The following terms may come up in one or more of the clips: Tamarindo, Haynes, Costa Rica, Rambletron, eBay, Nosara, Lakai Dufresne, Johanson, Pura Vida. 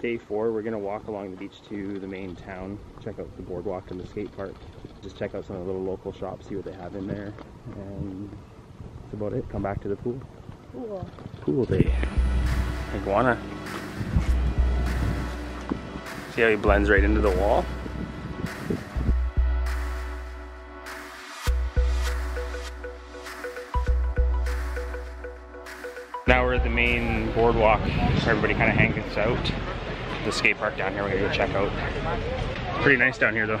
Day 4, we're gonna walk along the beach to the main town, check out the boardwalk and the skate park, just check out some of the little local shops, see what they have in there, and that's about it. Come back to the pool. Cool. Pool day. Iguana. See how he blends right into the wall? Now we're at the main boardwalk, so everybody kind of hangs out. The skate park down here we're gonna go check out. It's pretty nice down here though.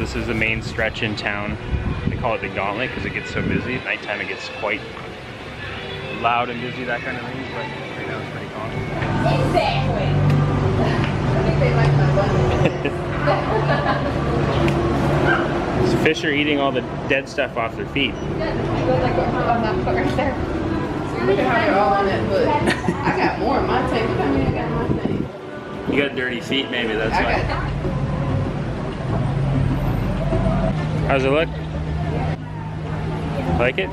This is the main stretch in town. They call it the Gauntlet because it gets so busy. At nighttime it gets quite loud and busy, that kind of thing, but right now it's pretty calm. Exactly. So fish are eating all the dead stuff off their feet. Yeah, look at how they're all on that foot. I got more on my tape. I mean, I got my thing. You got dirty feet, maybe, that's why. How's it look? Like it?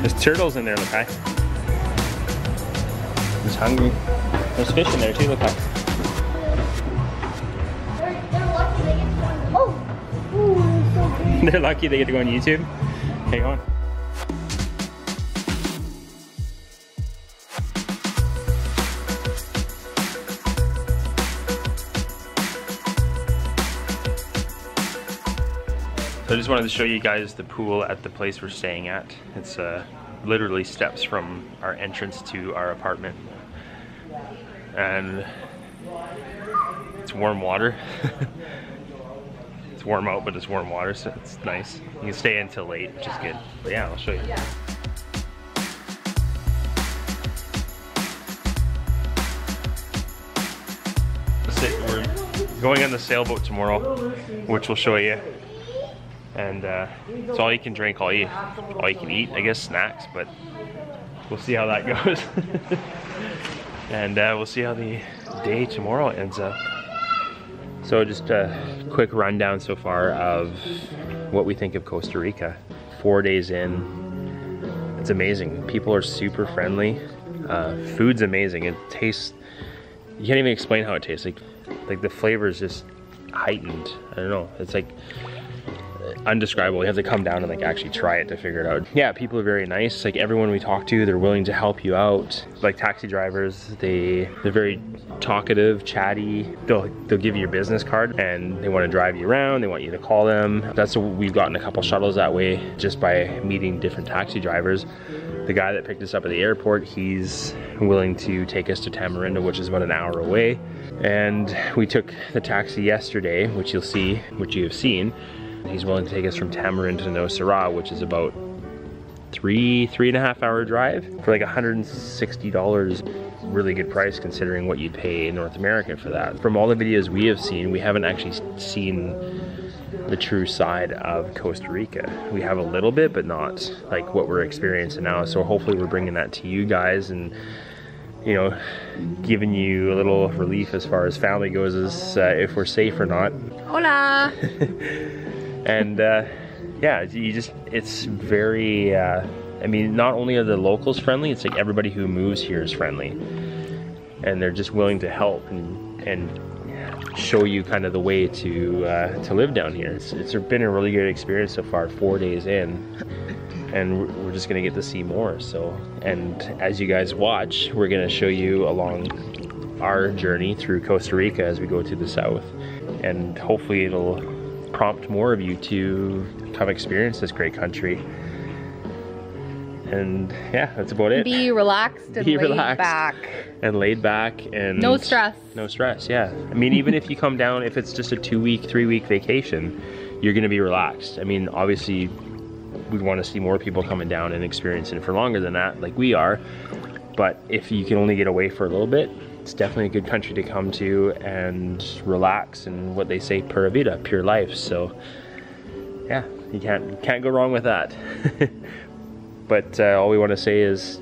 There's turtles in there, Lakai. He's hungry. There's fish in there too, look like. They're lucky they get to go on. Oh! Ooh, so big. They're lucky they get to go on YouTube. Hang on. So I just wanted to show you guys the pool at the place we're staying at. It's literally steps from our entrance to our apartment. And it's warm water. It's warm out, but it's warm water, so it's nice. You can stay until late, which is good. But yeah, I'll show you. We're going on the sailboat tomorrow, which we'll show you. And it's all you can drink, all you can eat, I guess snacks, but we'll see how that goes. And we'll see how the day tomorrow ends up. So just a quick rundown so far of what we think of Costa Rica. 4 days in, it's amazing. People are super friendly. Food's amazing. It tastes, you can't even explain how it tastes. Like the flavor is just heightened. I don't know, it's like undescribable. You have to come down and like actually try it to figure it out. Yeah, people are very nice. Like everyone we talk to, they're willing to help you out. Like taxi drivers, they're very talkative, chatty. They'll give you your business card and they want to drive you around. They want you to call them. That's what we've gotten a couple shuttles that way just by meeting different taxi drivers. The guy that picked us up at the airport, he's willing to take us to Tamarindo, which is about an hour away. And we took the taxi yesterday, which you'll see, which you have seen. He's willing to take us from Tamarindo to Nosara, which is about three and a half hour drive for like $160. Really good price considering what you'd pay in North America for that. From all the videos we have seen, we haven't actually seen the true side of Costa Rica. We have a little bit, but not like what we're experiencing now. So hopefully we're bringing that to you guys and, you know, giving you a little relief as far as family goes, as if we're safe or not. Hola. And yeah, you just, it's very I mean, not only are the locals friendly, it's like everybody who moves here is friendly. And they're just willing to help and show you kind of the way to live down here. It's been a really good experience so far, 4 days in. And we're just gonna get to see more, so. And as you guys watch, we're gonna show you along our journey through Costa Rica as we go to the south. And hopefully it'll prompt more of you to come experience this great country. And yeah, that's about it. Be relaxed and laid back and no stress. No stress, yeah. I mean, even if you come down, if it's just a 2-week, 3-week vacation, you're gonna be relaxed. I mean, obviously we want to see more people coming down and experiencing it for longer than that, like we are. But if you can only get away for a little bit, it's definitely a good country to come to and relax, and what they say, pura vida, pure life. So yeah, you can't go wrong with that. But all we want to say is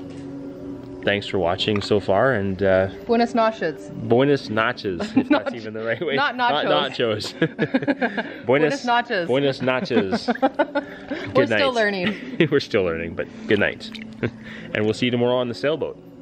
thanks for watching so far, and buenas noches. Buenas noches, if that's even the right way. Not nachos. Not nachos. Buenas noches. Buenas noches. We're still learning. We're still learning, but good night. And we'll see you tomorrow on the sailboat.